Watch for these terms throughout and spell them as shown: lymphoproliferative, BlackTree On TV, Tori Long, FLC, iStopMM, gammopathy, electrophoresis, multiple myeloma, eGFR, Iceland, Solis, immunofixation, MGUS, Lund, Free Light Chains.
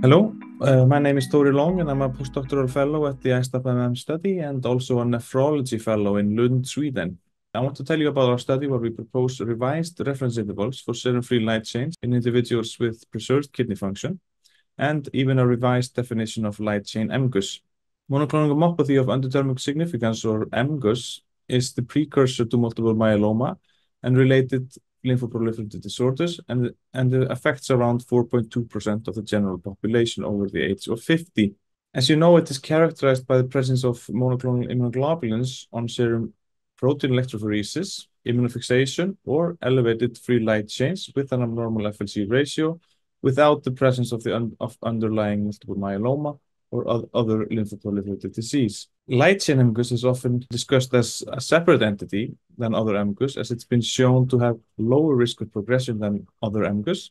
Hello, my name is Tori Long and I'm a postdoctoral fellow at the iStopMM study and also a nephrology fellow in Lund, Sweden. I want to tell you about our study where we propose revised reference intervals for serum-free light chains in individuals with preserved kidney function and even a revised definition of light chain MGUS. Monoclonal gammopathy of undetermined significance, or MGUS, is the precursor to multiple myeloma and related lymphoproliferative disorders, and it affects around 4.2% of the general population over the age of 50. As you know, it is characterized by the presence of monoclonal immunoglobulins on serum protein electrophoresis, immunofixation, or elevated free light chains with an abnormal FLC ratio without the presence of underlying multiple myeloma or other lymphoproliferative disease. Light chain MGUS is often discussed as a separate entity than other MGUS, as it's been shown to have lower risk of progression than other MGUS.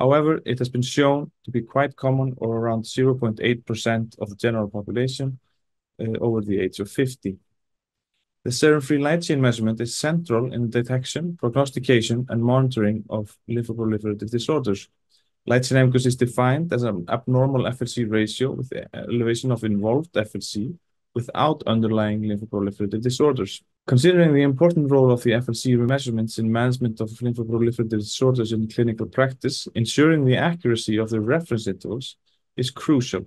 However, it has been shown to be quite common, or around 0.8% of the general population over the age of 50. The serum-free light chain measurement is central in the detection, prognostication, and monitoring of lymphoproliferative disorders. Light chain MGUS is defined as an abnormal FLC ratio with elevation of involved FLC without underlying lymphoproliferative disorders. Considering the important role of the FLC measurements in management of lymphoproliferative disorders in clinical practice, ensuring the accuracy of the reference intervals is crucial.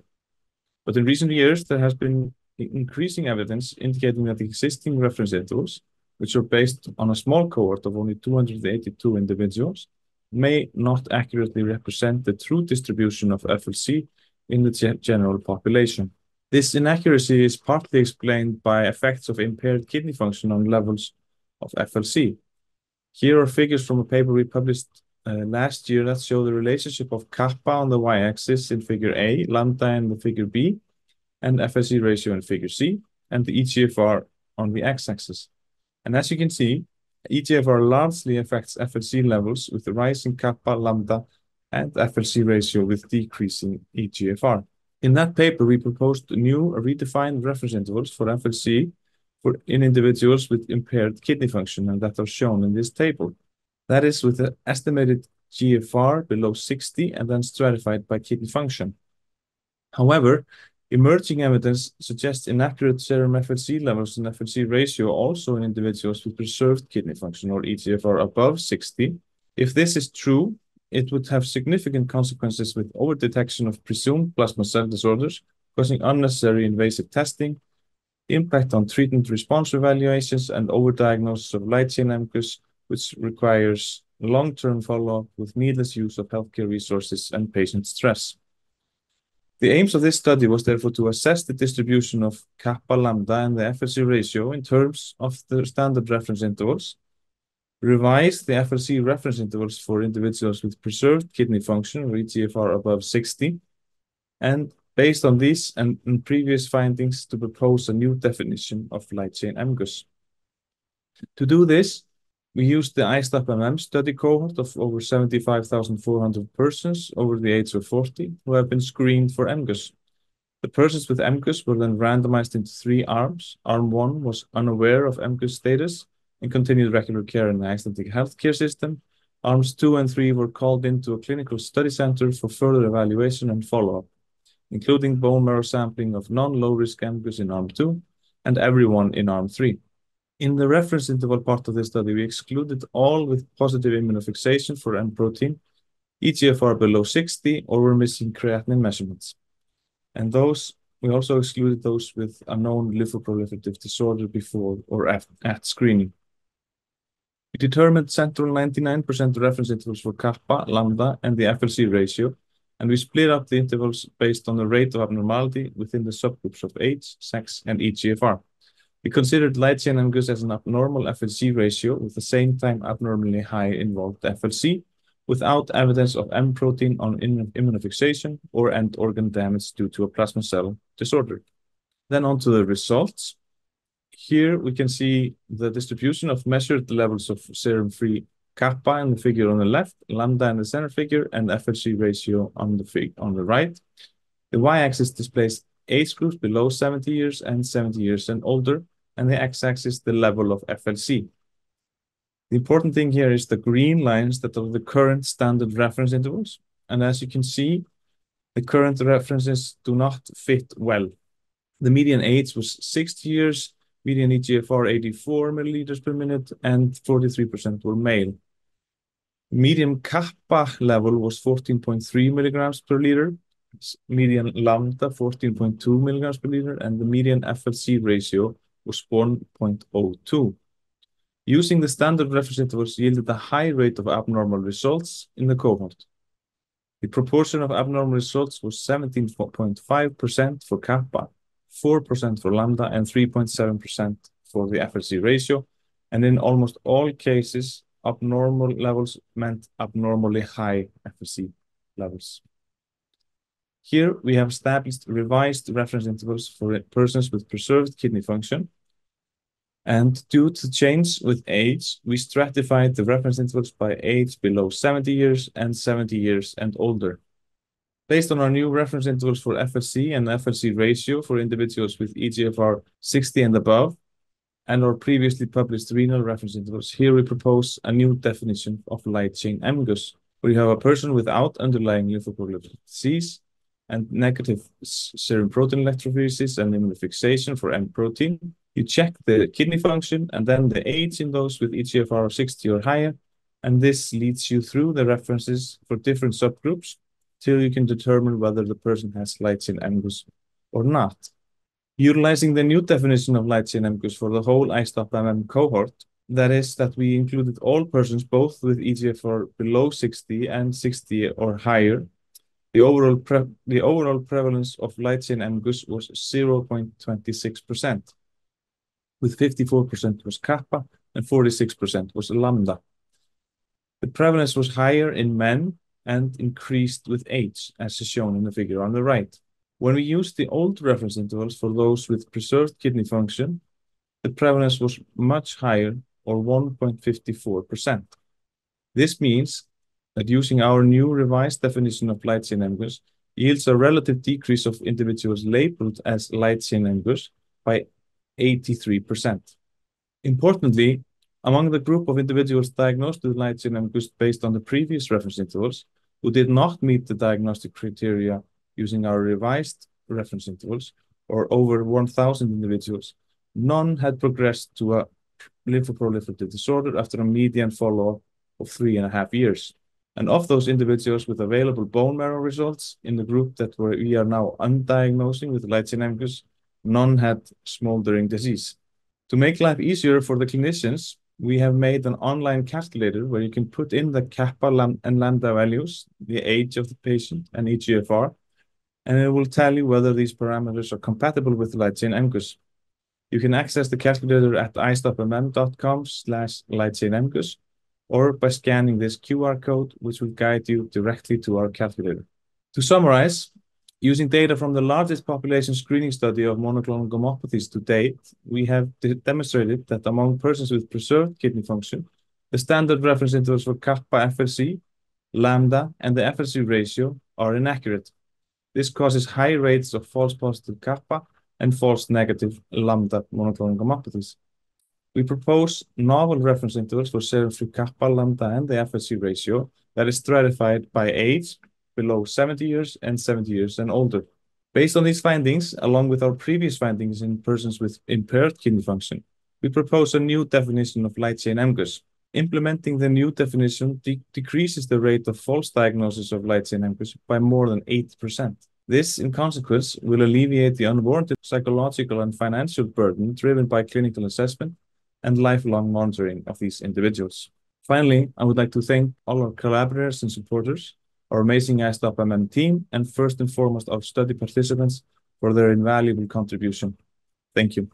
But in recent years, there has been increasing evidence indicating that the existing reference intervals, which are based on a small cohort of only 282 individuals, may not accurately represent the true distribution of FLC in the general population. This inaccuracy is partly explained by effects of impaired kidney function on levels of FLC. Here are figures from a paper we published last year that show the relationship of kappa on the y-axis in figure A, lambda in the figure B, and FLC ratio in figure C, and the eGFR on the x-axis. And as you can see, eGFR largely affects FLC levels with the rising kappa, lambda, and FLC ratio with decreasing eGFR. In that paper, we proposed new redefined reference intervals for FLC in individuals with impaired kidney function, and that are shown in this table. That is, with an estimated GFR below 60 and then stratified by kidney function. However, emerging evidence suggests inaccurate serum FLC levels and FLC ratio also in individuals with preserved kidney function, or eGFR above 60. If this is true, it would have significant consequences with overdetection of presumed plasma cell disorders, causing unnecessary invasive testing, impact on treatment response evaluations, and overdiagnosis of light chain MGUS, which requires long-term follow-up with needless use of healthcare resources and patient stress. The aims of this study was therefore to assess the distribution of kappa, lambda, and the FLC ratio in terms of the standard reference intervals, revise the FLC reference intervals for individuals with preserved kidney function, or eGFR above 60, and based on these and previous findings, to propose a new definition of light chain MGUS. To do this, we used the iStopMM study cohort of over 75,400 persons over the age of 40 who have been screened for MGUS. The persons with MGUS were then randomized into three arms. Arm 1 was unaware of MGUS status and continued regular care in the Icelandic healthcare system. Arms 2 and 3 were called into a clinical study center for further evaluation and follow-up, including bone marrow sampling of non-low-risk MGUS in Arm 2 and everyone in Arm 3. In the reference interval part of the study, we excluded all with positive immunofixation for M protein, eGFR below 60, or were missing creatinine measurements. And we also excluded those with a known lymphoproliferative disorder before or at screening. We determined central 99% reference intervals for kappa, lambda, and the FLC ratio, and we split up the intervals based on the rate of abnormality within the subgroups of age, sex, and eGFR. We considered light chain MGUS as an abnormal FLC ratio with the same time abnormally high involved FLC without evidence of M protein on immunofixation or end organ damage due to a plasma cell disorder. Then on to the results. Here we can see the distribution of measured levels of serum-free kappa in the figure on the left, lambda in the center figure, and FLC ratio on the right. The y-axis displays age groups below 70 years and 70 years and older, and the x-axis the level of FLC. The important thing here is the green lines that are the current standard reference intervals. And as you can see, the current references do not fit well. The median age was 60 years, median eGFR 84 milliliters per minute, and 43% were male. Median kappa level was 14.3 milligrams per liter, median lambda 14.2 milligrams per liter, and the median FLC ratio was 1.02. Using the standard reference intervals yielded a high rate of abnormal results in the cohort. The proportion of abnormal results was 17.5% for kappa, 4% for lambda, and 3.7% for the FLC ratio, and in almost all cases, abnormal levels meant abnormally high FLC levels. Here we have established revised reference intervals for persons with preserved kidney function, and due to change with age, we stratified the reference intervals by age below 70 years and 70 years and older. Based on our new reference intervals for FLC and FLC ratio for individuals with eGFR 60 and above, and our previously published renal reference intervals, here we propose a new definition of light chain MGUS, where you have a person without underlying lymphopolygenic disease and negative serum protein electrophoresis and immunofixation for M protein. You check the kidney function and then the age in those with eGFR of 60 or higher, and this leads you through the references for different subgroups till you can determine whether the person has light chain MGUS or not. Utilizing the new definition of light chain MGUS for the whole iStopMM cohort, that is that we included all persons both with eGFR below 60 and 60 or higher, the overall prevalence of light chain MGUS was 0.26%, with 54% was kappa and 46% was lambda. The prevalence was higher in men and increased with age, as is shown in the figure on the right. When we used the old reference intervals for those with preserved kidney function, the prevalence was much higher, or 1.54%. This means that using our new revised definition of light chain MGUS yields a relative decrease of individuals labeled as light chain MGUS by 83%. Importantly, among the group of individuals diagnosed with light chain MGUS based on the previous reference intervals, who did not meet the diagnostic criteria using our revised reference intervals, or over 1,000 individuals, none had progressed to a lymphoproliferative disorder after a median follow-up of 3.5 years. And of those individuals with available bone marrow results in the group that we are now undiagnosing with light chain MGUS, none had smoldering disease. To make life easier for the clinicians, we have made an online calculator where you can put in the kappa and lambda values, the age of the patient, and eGFR, and it will tell you whether these parameters are compatible with light chain MGUS. You can access the calculator at istopmm.com/lightchainmgus, or by scanning this QR code, which will guide you directly to our calculator. To summarize, using data from the largest population screening study of monoclonal gammopathies to date, we have demonstrated that among persons with preserved kidney function, the standard reference intervals for kappa FLC, lambda, and the FLC ratio are inaccurate. This causes high rates of false positive kappa and false negative lambda monoclonal gammopathies. We propose novel reference intervals for serum-free kappa, lambda, and the FLC ratio that is stratified by age below 70 years and 70 years and older. Based on these findings, along with our previous findings in persons with impaired kidney function, we propose a new definition of light chain MGUS. Implementing the new definition decreases the rate of false diagnosis of light chain MGUS by more than 8%. This, in consequence, will alleviate the unwarranted psychological and financial burden driven by clinical assessment and lifelong monitoring of these individuals. Finally, I would like to thank all our collaborators and supporters, our amazing iStopMM team, and first and foremost our study participants for their invaluable contribution. Thank you.